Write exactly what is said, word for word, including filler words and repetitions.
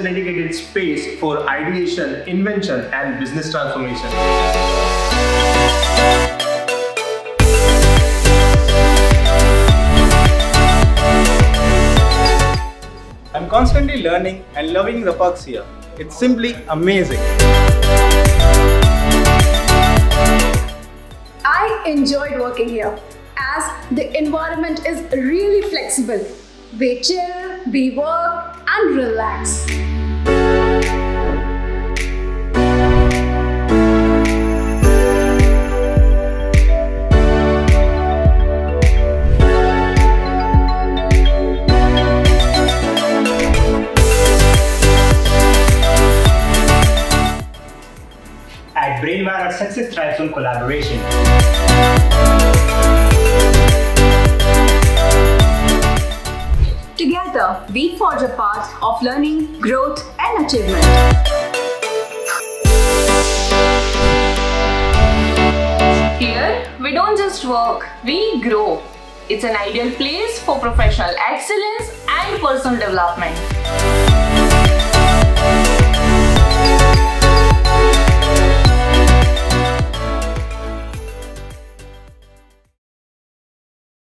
a dedicated space for ideation, invention, and business transformation. I'm constantly learning and loving the perks here. It's simply amazing. I enjoyed working here as the environment is really flexible. We chill, we work and relax. At Brainvire, our success thrives on collaboration. Together, we forge a path of learning, growth, and achievement. Here, we don't just work, we grow. It's an ideal place for professional excellence and personal development.